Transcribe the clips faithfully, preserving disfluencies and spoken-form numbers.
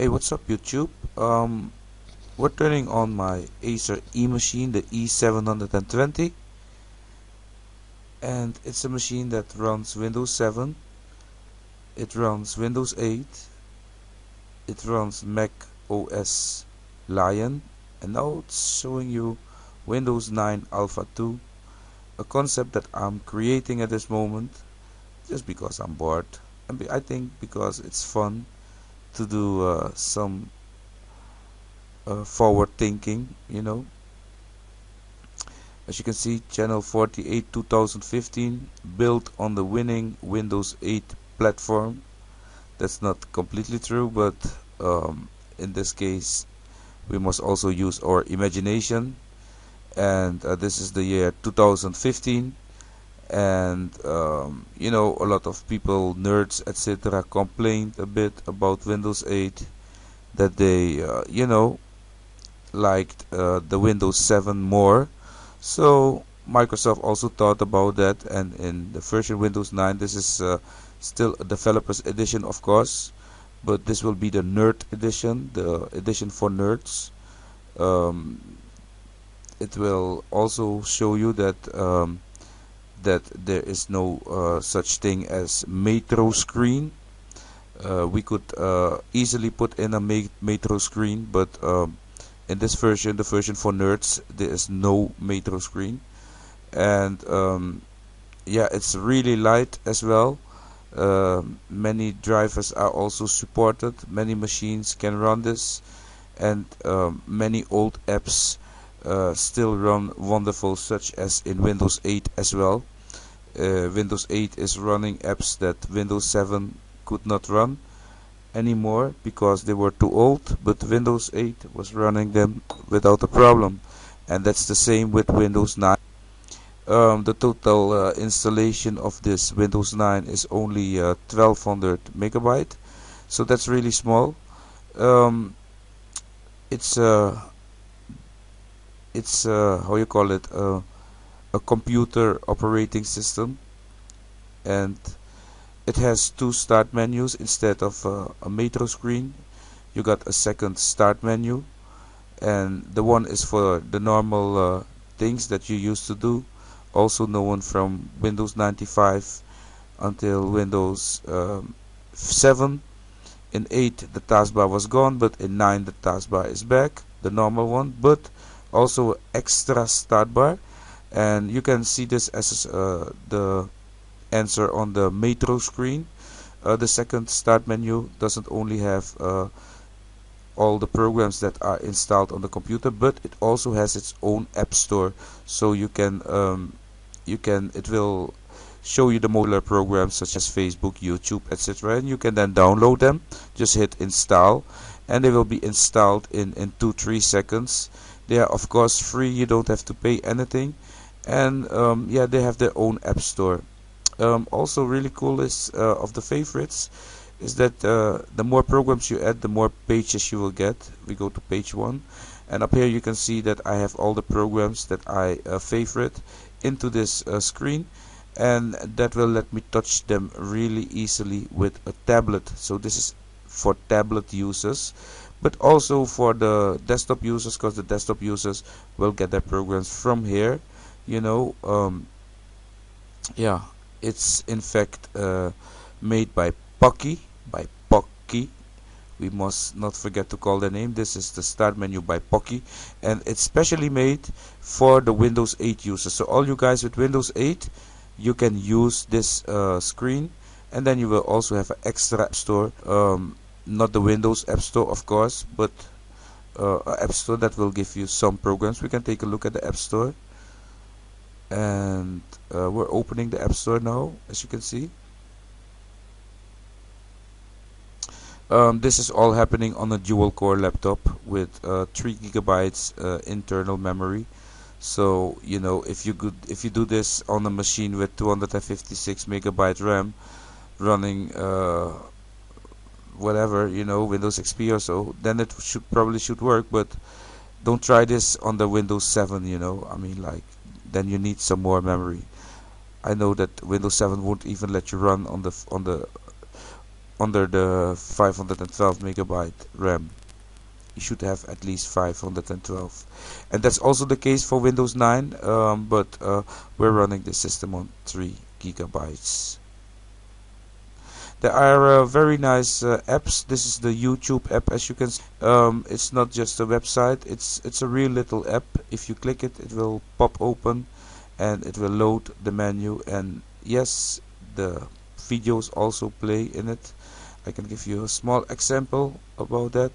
Hey, what's up YouTube? Um, we're turning on my Acer eMachine, the E seven twenty, and it's a machine that runs Windows seven, it runs Windows eight, it runs Mac O S Lion, and now it's showing you Windows nine Alpha two, a concept that I'm creating at this moment just because I'm bored, and I think because it's fun to do uh, some uh, forward thinking, you know. As you can see, channel forty-eight two thousand fifteen, built on the winning Windows eight platform. That's not completely true, but um, in this case we must also use our imagination, and uh, this is the year two thousand fifteen, and um, you know, a lot of people, nerds, etc., complained a bit about Windows eight, that they uh, you know, liked uh, the Windows seven more. So Microsoft also thought about that, and in the version Windows nine, this is uh, still a developers edition, of course, but this will be the nerd edition, the edition for nerds. Um, it will also show you that um, that there is no uh, such thing as Metro screen. Uh, we could uh, easily put in a Metro screen, but um, in this version, the version for nerds, there is no Metro screen. And um, yeah, it's really light as well. Uh, many drivers are also supported, many machines can run this, and um, many old apps Uh, still run wonderful, such as in Windows eight as well. uh, Windows eight is running apps that Windows seven could not run anymore because they were too old, but Windows eight was running them without a problem, and that's the same with Windows nine. Um, the total uh, installation of this Windows nine is only uh, twelve hundred megabyte, so that's really small. um, it's a uh, it's uh, how you call it, uh, a computer operating system, and it has two start menus instead of uh, a Metro screen. You got a second start menu, and the one is for the normal uh, things that you used to do, also known from Windows ninety-five until Windows um, seven. In eight the taskbar was gone, but in nine the taskbar is back, the normal one, but also extra start bar, and you can see this as uh, the answer on the Metro screen. Uh, the second start menu doesn't only have uh, all the programs that are installed on the computer, but it also has its own app store, so you can um, you can it will show you the modular programs such as Facebook, YouTube, etc., and you can then download them. Just hit install and they will be installed in in two three seconds. They are of course free, you don't have to pay anything, and um, yeah, they have their own app store. Um, also really cool is uh, of the favorites is that uh, the more programs you add, the more pages you will get. We go to page one, and up here you can see that I have all the programs that I uh, favorite into this uh, screen, and that will let me touch them really easily with a tablet. So this is for tablet users, but also for the desktop users, because the desktop users will get their programs from here, you know. Um, yeah, it's in fact uh, made by Pokki, by Pokki. We must not forget to call the name. This is the start menu by Pokki, and it's specially made for the Windows eight users. So all you guys with Windows eight, you can use this uh, screen, and then you will also have an extra app store. Um, not the Windows app store, of course, but uh, an app store that will give you some programs. We can take a look at the app store, and uh, we're opening the app store now, as you can see. Um, this is all happening on a dual core laptop with uh, three gigabytes uh, internal memory. So you know, if you could if you do this on a machine with two hundred fifty-six megabyte RAM running uh, whatever, you know, Windows X P or so, then it should probably should work. But don't try this on the Windows seven, you know, I mean, like, then you need some more memory. I know that Windows seven won't even let you run on the on the under the five hundred twelve megabyte RAM. You should have at least five hundred twelve, and that's also the case for Windows nine, um, but uh, we're running the system on three gigabytes. There are uh, very nice uh, apps. This is the YouTube app, as you can see. Um, it's not just a website, it's it's a real little app. If you click it, it will pop open and it will load the menu, and yes, the videos also play in it. I can give you a small example about that.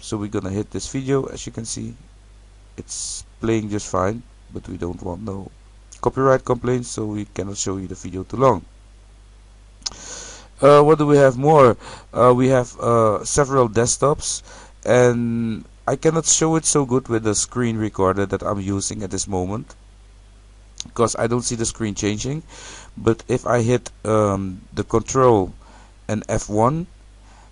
So we're gonna hit this video. As you can see, it's playing just fine, but we don't want no copyright complaints, so we cannot show you the video too long. Uh, what do we have more? Uh, we have uh, several desktops, and I cannot show it so good with the screen recorder that I'm using at this moment, because I don't see the screen changing. But if I hit um, the control and F one,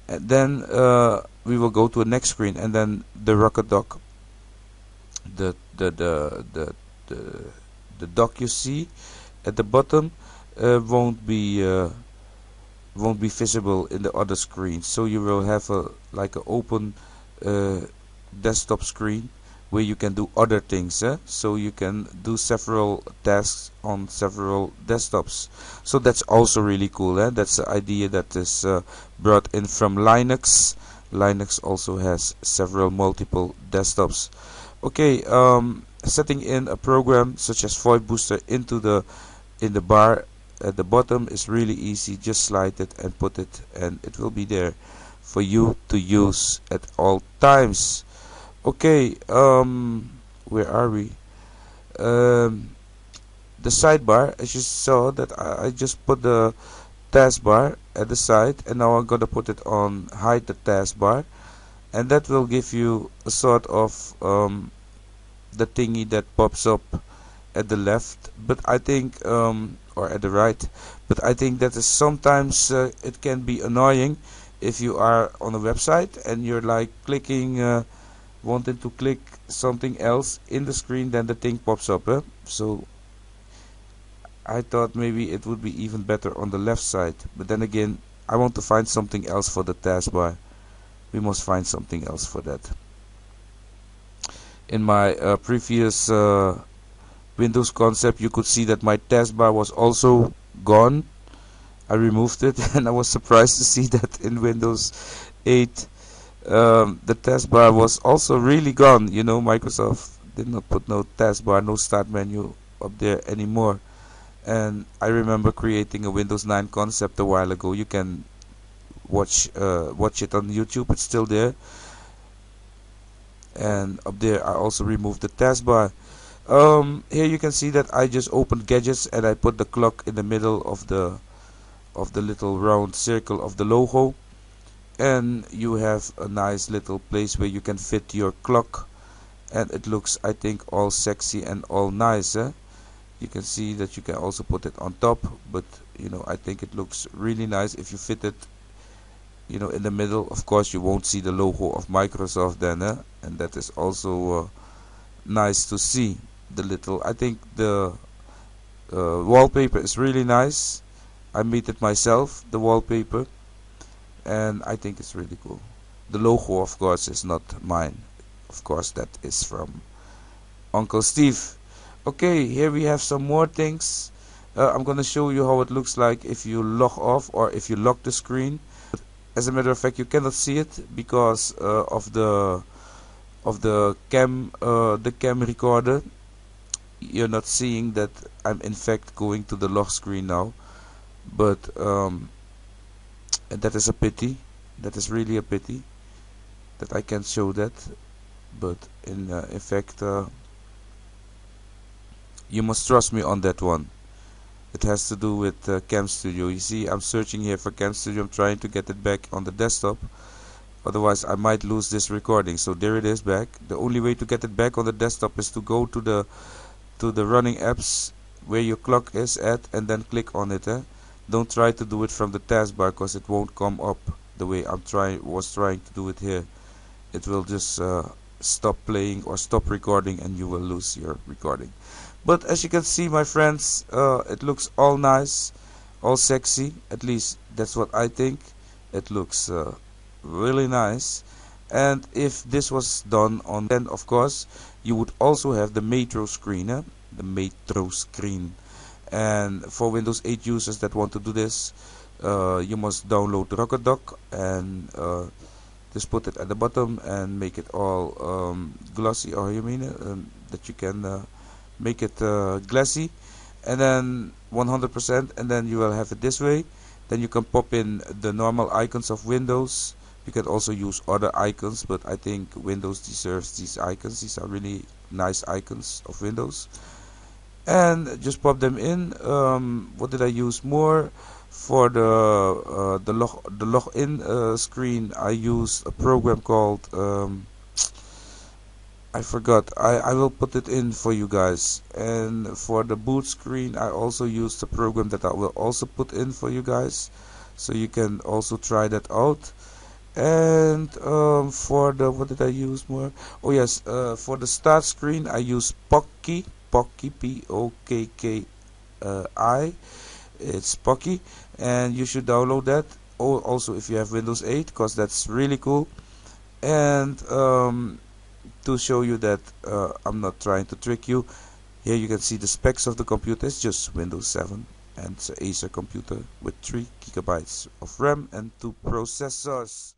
then uh, we will go to the next screen, and then the Rocket Dock, the the the the the, the dock you see at the bottom uh, won't be uh, won't be visible in the other screen. So you will have a like an open uh, desktop screen where you can do other things, eh? So you can do several tasks on several desktops. So that's also really cool, eh? That's the idea that is uh, brought in from Linux. Linux also has several multiple desktops. Okay, um, setting in a program such as Void Booster into the in the bar at the bottom is really easy. Just slide it and put it, and it will be there for you to use at all times. Okay, um, where are we? Um, the sidebar, as you saw, that I, I just put the taskbar at the side, and now I'm gonna put it on hide the taskbar, and that will give you a sort of um, the thingy that pops up at the left, but I think, um, or at the right, but I think that is sometimes uh, it can be annoying if you are on a website and you're like clicking. Uh, wanted to click something else in the screen, then the thing pops up, eh? So I thought maybe it would be even better on the left side, but then again, I want to find something else for the taskbar. We must find something else for that. In my uh, previous uh, Windows concept, you could see that my taskbar was also gone. I removed it, and I was surprised to see that in Windows eight Um, the taskbar was also really gone. You know, Microsoft did not put no taskbar, no start menu up there anymore. And I remember creating a Windows nine concept a while ago. You can watch uh, watch it on YouTube. It's still there. And up there, I also removed the taskbar. Um, here you can see that I just opened gadgets, and I put the clock in the middle of the of the little round circle of the logo. And you have a nice little place where you can fit your clock, and it looks, I think, all sexy and all nice, eh? You can see that you can also put it on top, but you know, I think it looks really nice if you fit it, you know, in the middle. Of course, you won't see the logo of Microsoft then, eh? And that is also uh, nice to see. The little, I think the uh, wallpaper is really nice. I made it myself, the wallpaper, and I think it's really cool. The logo, of course, is not mine. Of course, that is from Uncle Steve. Okay, here we have some more things. Uh, I'm gonna show you how it looks like if you log off or if you lock the screen. As a matter of fact, you cannot see it because uh, of the of the cam uh, the cam recorder. You're not seeing that I'm in fact going to the lock screen now, but. Um, And that is a pity. That is really a pity that I can't show that. But in uh, in fact, uh, you must trust me on that one. It has to do with uh, CamStudio. You see, I'm searching here for CamStudio. I'm trying to get it back on the desktop. Otherwise, I might lose this recording. So there it is back. The only way to get it back on the desktop is to go to the to the running apps where your clock is at, and then click on it. Eh? Don't try to do it from the taskbar, because it won't come up the way I'm trying was trying to do it here. It will just uh, stop playing or stop recording, and you will lose your recording. But as you can see, my friends, uh, it looks all nice. all sexy, at least that's what I think. It looks uh, really nice. And if this was done on ten, of course, you would also have the Metro screen, eh? the Metro screen. And for Windows eight users that want to do this, uh, you must download the Rocket Dock and uh, just put it at the bottom and make it all um, glossy, or you mean um, that you can uh, make it uh, glassy, and then one hundred percent, and then you will have it this way. Then you can pop in the normal icons of Windows. You can also use other icons, but I think Windows deserves these icons. These are really nice icons of Windows. And just pop them in. Um, what did I use more? For the uh, the log the login uh, screen, I used a program called um, I forgot. I I will put it in for you guys. And for the boot screen, I also used a program that I will also put in for you guys, so you can also try that out. And um, for the what did I use more? Oh yes, uh, for the start screen, I used Pokki. Pokki, P O K K I, it's Pokki, and you should download that also if you have Windows eight, because that's really cool. And um, to show you that uh, I'm not trying to trick you, here you can see the specs of the computer. It's just Windows seven, and it's an Acer computer with three gigabytes of RAM and two processors.